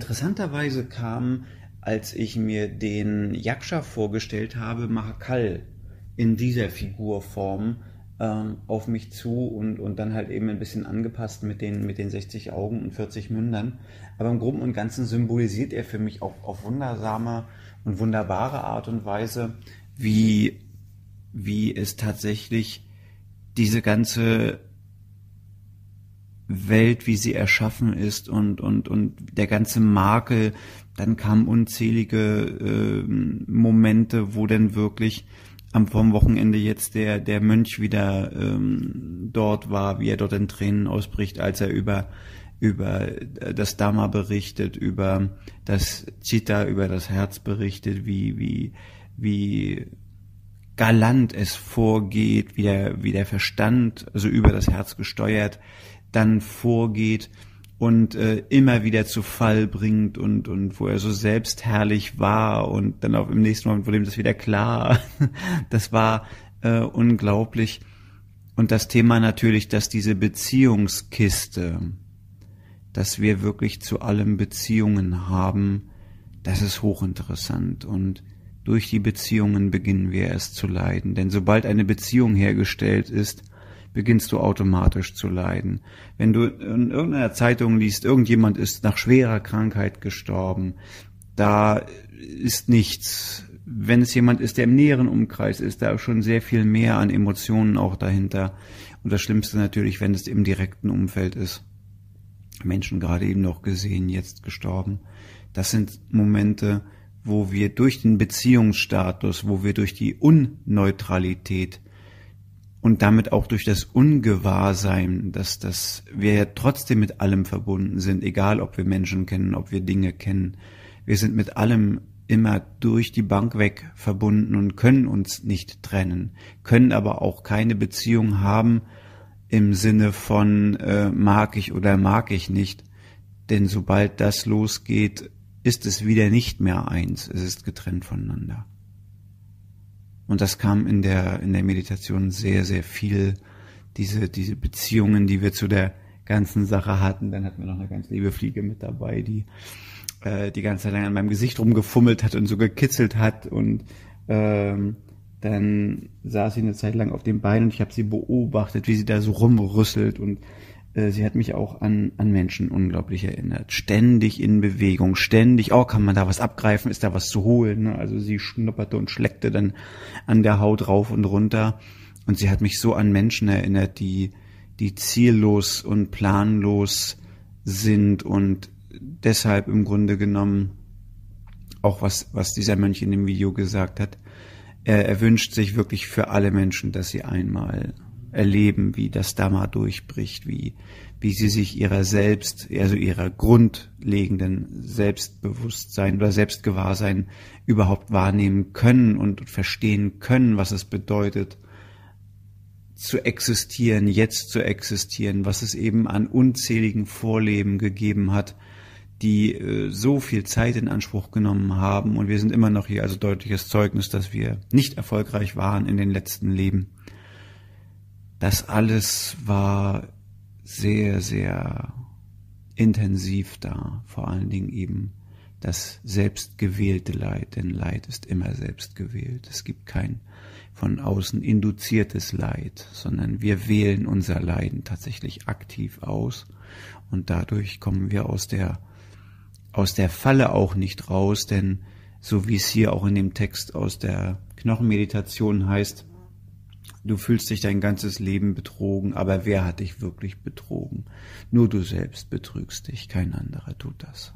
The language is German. Interessanterweise kam, als ich mir den Yaksha vorgestellt habe, Mahakal in dieser Figurform auf mich zu und dann halt eben ein bisschen angepasst mit den 60 Augen und 40 Mündern. Aber im Groben und Ganzen symbolisiert er für mich auch auf wundersame und wunderbare Art und Weise, wie es tatsächlich diese ganze Welt, wie sie erschaffen ist und der ganze Makel. Dann kamen unzählige Momente, wo dann wirklich vom Wochenende jetzt der Mönch wieder dort war, wie er dort in Tränen ausbricht, als er über das Dhamma berichtet, über das Chitta, über das Herz berichtet, wie galant es vorgeht, wie der Verstand, also über das Herz gesteuert, dann vorgeht und immer wieder zu Fall bringt und wo er so selbstherrlich war und dann auch im nächsten Moment wurde ihm das wieder klar. Das war unglaublich. Und das Thema natürlich, dass diese Beziehungskiste, dass wir wirklich zu allem Beziehungen haben, das ist hochinteressant. Und durch die Beziehungen beginnen wir erst zu leiden. Denn sobald eine Beziehung hergestellt ist, beginnst du automatisch zu leiden. Wenn du in irgendeiner Zeitung liest, irgendjemand ist nach schwerer Krankheit gestorben, da ist nichts. Wenn es jemand ist, der im näheren Umkreis ist, da ist schon sehr viel mehr an Emotionen auch dahinter. Und das Schlimmste natürlich, wenn es im direkten Umfeld ist. Menschen gerade eben noch gesehen, jetzt gestorben. Das sind Momente, wo wir durch den Beziehungsstatus, wo wir durch die Unneutralität und damit auch durch das Ungewahrsein, dass wir ja trotzdem mit allem verbunden sind, egal ob wir Menschen kennen, ob wir Dinge kennen. Wir sind mit allem immer durch die Bank weg verbunden und können uns nicht trennen, können aber auch keine Beziehung haben im Sinne von mag ich oder mag ich nicht. Denn sobald das losgeht, ist es wieder nicht mehr eins, es ist getrennt voneinander. Und das kam in der Meditation sehr, sehr viel, diese Beziehungen, die wir zu der ganzen Sache hatten. Dann hatten wir noch eine ganz liebe Fliege mit dabei, die die ganze Zeit lang an meinem Gesicht rumgefummelt hat und so gekitzelt hat. Und dann saß sie eine Zeit lang auf dem Bein und ich habe sie beobachtet, wie sie da so rumrüsselt. Und sie hat mich auch an Menschen unglaublich erinnert. Ständig in Bewegung, ständig, oh, kann man da was abgreifen, ist da was zu holen? Ne? Also sie schnupperte und schleckte dann an der Haut rauf und runter. Und sie hat mich so an Menschen erinnert, die ziellos und planlos sind und deshalb im Grunde genommen auch was dieser Mönch in dem Video gesagt hat. Er wünscht sich wirklich für alle Menschen, dass sie einmal erleben, wie das Dhamma durchbricht, wie sie sich ihrer selbst, also ihrer grundlegenden Selbstbewusstsein oder Selbstgewahrsein überhaupt wahrnehmen können und verstehen können, was es bedeutet, zu existieren, jetzt zu existieren, was es eben an unzähligen Vorleben gegeben hat, die so viel Zeit in Anspruch genommen haben. Und wir sind immer noch hier, also deutliches Zeugnis, dass wir nicht erfolgreich waren in den letzten Leben. Das alles war sehr, sehr intensiv da, vor allen Dingen eben das selbstgewählte Leid, denn Leid ist immer selbstgewählt. Es gibt kein von außen induziertes Leid, sondern wir wählen unser Leiden tatsächlich aktiv aus und dadurch kommen wir aus der Falle auch nicht raus, denn so wie es hier auch in dem Text aus der Knochenmeditation heißt, du fühlst dich dein ganzes Leben betrogen, aber wer hat dich wirklich betrogen? Nur du selbst betrügst dich, kein anderer tut das.